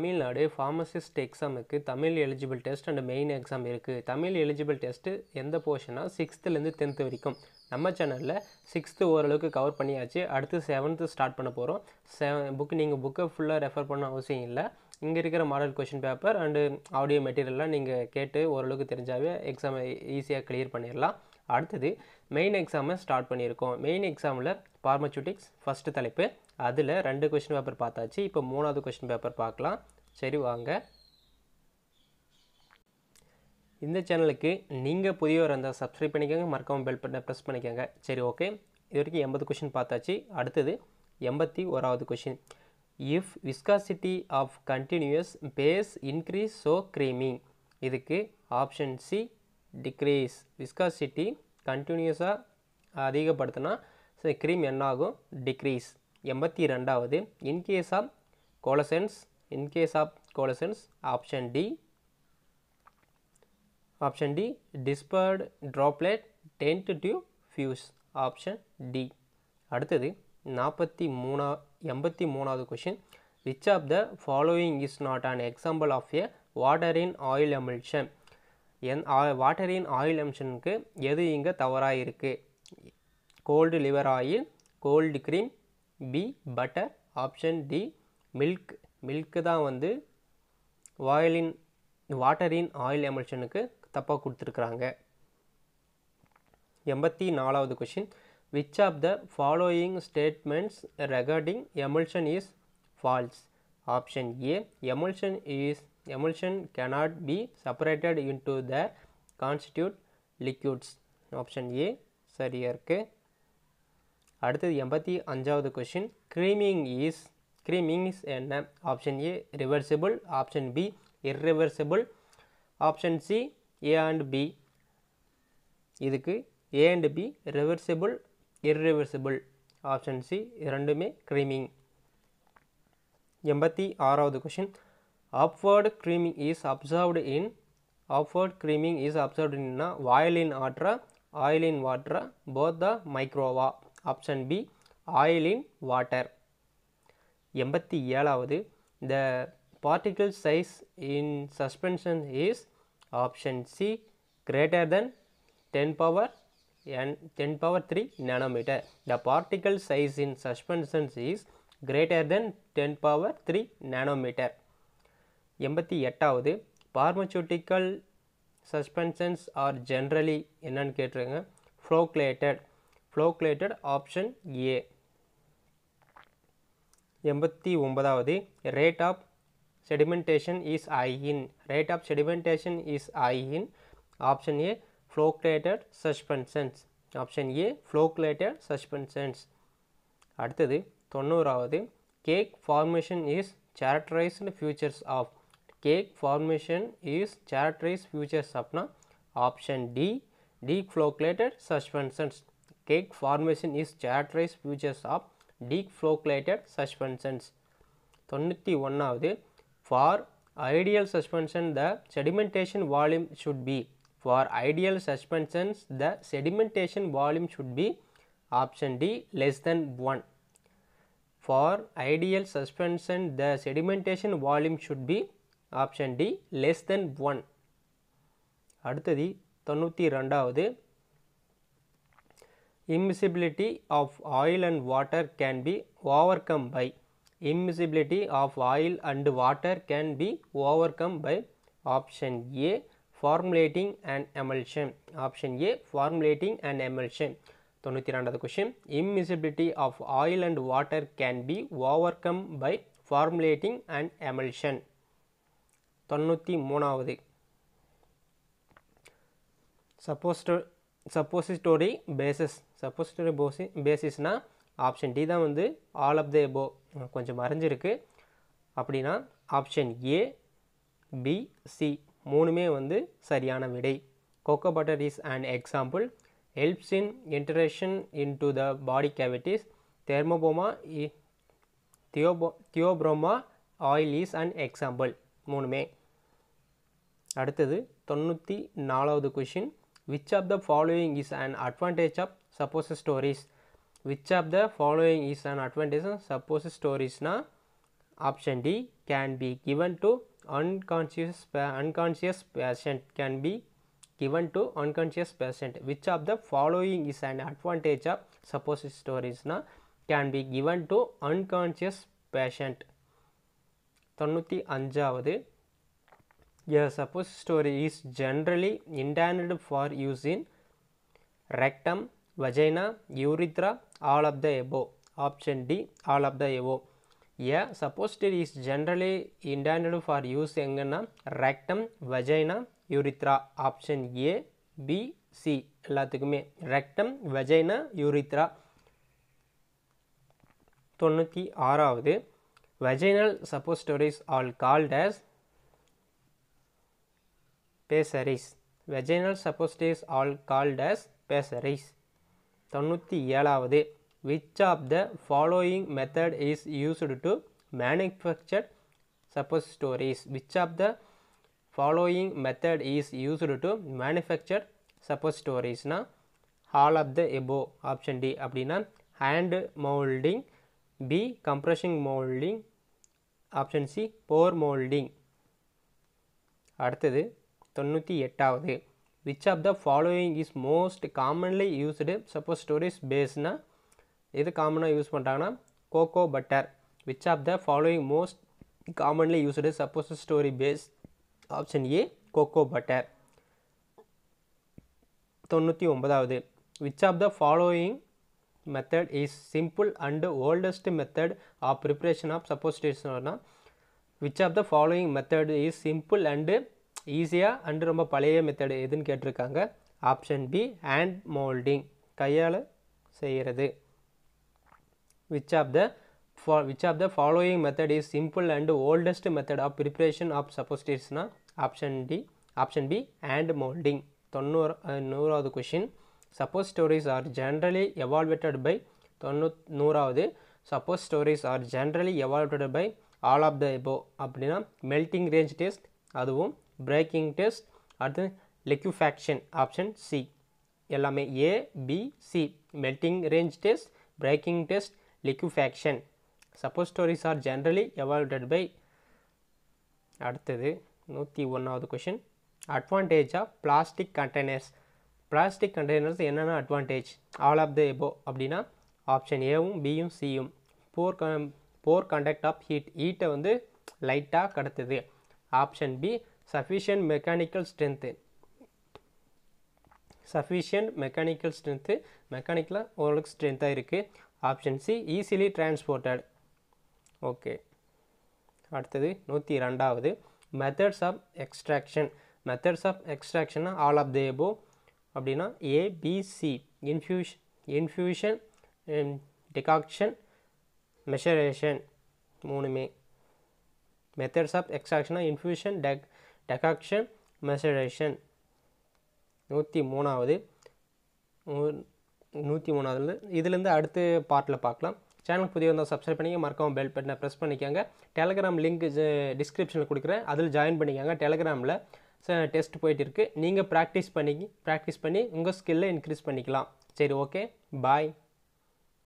Tamil Nadu pharmacist exam க்கு Tamil eligible test and main exam இருக்கு. Tamil eligible test எந்த போஷனா 6th ல இருந்து 10th வரைக்கும். நம்ம சேனல்ல 6th ஓரளவுக்கு கவர் பண்ணியாச்சு. அடுத்து 7th ஸ்டார்ட் பண்ண போறோம். book நீங்க book full-ஆ ரெஃபர் பண்ண அவசியம் இல்ல. இங்க இருக்கிற model question paper and audio மெட்டீரியல்லாம் நீங்க கேட்டு ஓரளவுக்கு தெரிஞ்சாவே எக்ஸாம் ஈஸியா கிளியர் பண்ணிரலாம். அடுத்து main exam-ஐ ஸ்டார்ட் பண்ணிருக்கோம். main exam-ல pharmaceutics first தலைப்பு அதிலே ரெண்டு क्वेश्चन பேப்பர் பார்த்தாச்சு. இப்போ மூணாவது क्वेश्चन பேப்பர் பார்க்கலாம். சரி வாங்க. இந்த சேனலுக்கு நீங்க புதியவரா இருந்தா Subscribe பண்ணிக்கங்க. மறக்காம பெல் பட்டனை பிரஸ் பண்ணிக்கங்க. சரி ஓகே. இதுவரைக்கும் 80 क्वेश्चन பார்த்தாச்சு. அடுத்து 81வது question. If viscosity of continuous base increase so creamy. இதுக்கு ஆப்ஷன் C decrease. viscosity continuous-ஆ அதிகப்படுத்துனா cream என்ன ஆகும் decrease. 82வது in case of coalescence option D dispersed droplet tend to fuse option D. அடுத்து 83வது question. Which of the following is not an example of a water in oil emulsion? Water in oil emulsion க்கு எது இங்க தவறா இருக்கு? cold liver oil, cold cream, B butter, option D milk தான் வந்து water in oil emulsion க்கு தப்பா கொடுத்திருக்காங்க. 84வது question. Which of the following statements regarding emulsion is false? Option A, emulsion cannot be separated into their constituent liquids. Option A சரியா இருக்கு. அடுத்து 85வது question. creaming is என்ன? option A reversible, option B irreversible, option C A and B. இதுக்கு A and B reversible, irreversible, option C இரண்டுமே creaming. 86வது question. upward creaming is observed in boiling water, oil in water, both the microva. Option B oil in water. 87வது. The particle size in suspension is option C greater than 10 power 3 nanometer. The particle size in suspension is greater than 10 power 3 nanometer. 88வது. Pharmaceutical suspensions are generally என்னன்னு கேட்றீங்க? flow-coated option A. 89வது. rate of sedimentation is high in option A flow-coated suspensions. அடுத்து 90வது. cake formation is characterized features of option D flow-coated suspensions. Cake formation is characterized features of deflocated suspensions. 91வது. For ideal suspension the sedimentation volume should be option D less than 1. For ideal suspension the sedimentation volume should be option D less than 1. அடுத்து 92வது. immiscibility of oil and water can be overcome by option A formulating an emulsion. 92வது question. Immiscibility of oil and water can be overcome by formulating an emulsion. 93வது. suppository basisனா option D தான் வந்து all of the above கொஞ்சம் மறைஞ்சிருக்கு. அப்படினா option A B C மூணுமே வந்து சரியான விடை. cocoa butter is an example. helps in interaction into the body cavities. theobroma oil is an example. மூணுமே. அடுத்து 94வது question. Which of the following is an advantage of suppositories? Option D can be given to unconscious patient. Which of the following is an advantage of suppositories na can be given to unconscious patient? 95. A suppository is generally intended for use in rectum, vagina, urethra, all of the above. Option D, all of the above. A suppository is generally intended for use in rectum, vagina, urethra. Option A, B, C. Rectum, vagina, urethra. 96. Vaginal suppositories are called as pessaries. Vaginal suppositories are called as pessaries. 97. Which of the following method is used to manufacture suppositories? Which of the following method is used to manufacture suppositories? Na all of the above. Option D. Abdina hand molding. B. Compression molding. Option C. Pore molding. Aduthathu 98. Which of the following is most commonly used suppositories base na? Idu common ah use pandanga na cocoa butter. Which of the following most commonly used suppository base? Option A, cocoa butter. 99. Which of the following method is simple and oldest method of preparation of suppositories? Which of the following method is simple and easier and romba palaya method edun ketirukanga? Option B, hand molding, kaiyala seiyirathu. Which of the following method is simple and oldest method of preparation of suppositories na? Option B, hand molding. 100th question. Suppositories are generally evaluated by 100th. Suppositories are generally evaluated by all of the above. அப்படினா melting range test, அதுவும் breaking test, அடுத்து liquefaction. Option C. எல்லாமே A, B, C. Melting range test, breaking test, liquefaction. Suppositories are generally evaluated by. அடுத்தது 101th question. Advantage of plastic containers. Plastic containers என்னன்னா advantage? All of the above. அப்படினா option A um B um C um. Poor conduct of heat. Heat வந்து லைட்டா கடத்துது. Option B, sufficient mechanical strength. Sufficient mechanical strength, mechanical ஓரளவுக்கு ஸ்ட்ரென்த்தாக இருக்குது. Option C, easily transported. Okay. அடுத்தது 102. Methods of extraction. Methods of extraction all of the above. அப்படின்னா A, B, C. Infusion, decoction, measuration. 3 methods of extraction: infusion, decoction, measuration. 103. இதிலிருந்து அடுத்த பார்ட்டில் பார்க்கலாம். சேனலுக்கு புதிய வந்தால் சப்ஸ்கிரைப் பண்ணிக்கங்க, மறக்காம பெல் பட்டனை ப்ரெஸ் பண்ணிக்கோங்க. டெலகிராம் லிங்க் டிஸ்கிரிப்ஷனில் கொடுக்குறேன், அதில் ஜாயின் பண்ணிக்கோங்க. டெலகிராமில் டெஸ்ட் போயிட்டு இருக்குது, நீங்கள் ப்ராக்டிஸ் பண்ணி உங்கள் ஸ்கில்லை இன்க்ரீஸ் பண்ணிக்கலாம். சரி, ஓகே, பாய்.